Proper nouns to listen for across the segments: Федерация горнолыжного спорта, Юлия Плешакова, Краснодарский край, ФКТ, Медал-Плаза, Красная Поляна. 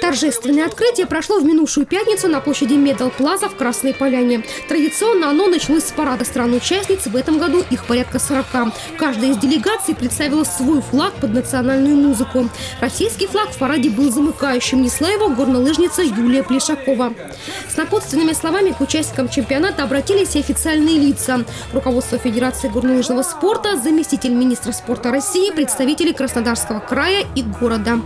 Торжественное открытие прошло в минувшую пятницу на площади Медал-Плаза в Красной Поляне. Традиционно оно началось с парада стран-участниц, в этом году их порядка 40. Каждая из делегаций представила свой флаг под национальную музыку. Российский флаг в параде был замыкающим, несла его горнолыжница Юлия Плешакова. С напутственными словами к участникам чемпионата обратились и официальные лица. Руководство Федерации горнолыжного спорта, заместитель министра спорта России, представители Краснодарского края и города.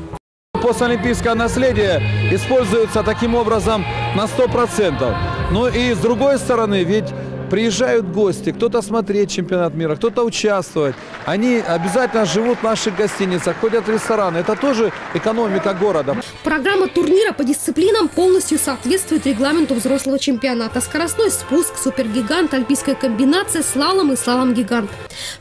Постолимпийское наследие используется таким образом на 100%. Но и с другой стороны, ведь приезжают гости, кто-то смотреть чемпионат мира, кто-то участвовать. Они обязательно живут в наших гостиницах, ходят в рестораны. Это тоже экономика города. Программа турнира по дисциплинам полностью соответствует регламенту взрослого чемпионата. Скоростной спуск, супергигант, альпийская комбинация, слалом и слалом-гигант.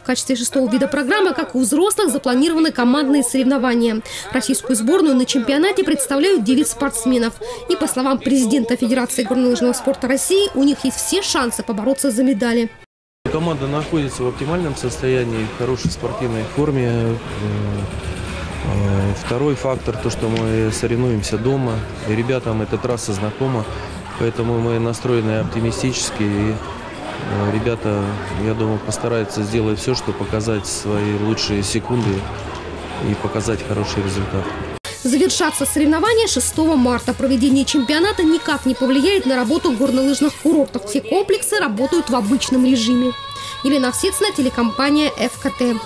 В качестве шестого вида программы, как у взрослых, запланированы командные соревнования. Российскую сборную на чемпионате представляют 9 спортсменов. И, по словам президента Федерации горнолыжного спорта России, у них есть все шансы побороться за медали. Команда находится в оптимальном состоянии, в хорошей спортивной форме. Второй фактор, то что мы соревнуемся дома, и ребятам эта трасса знакома, поэтому мы настроены оптимистически, и ребята, я думаю, постараются сделать все, чтобы показать свои лучшие секунды и показать хороший результат. Завершатся соревнования 6 марта. Проведение чемпионата никак не повлияет на работу горнолыжных курортов. Все комплексы работают в обычном режиме. Елена Всецна, телекомпания ФКТ.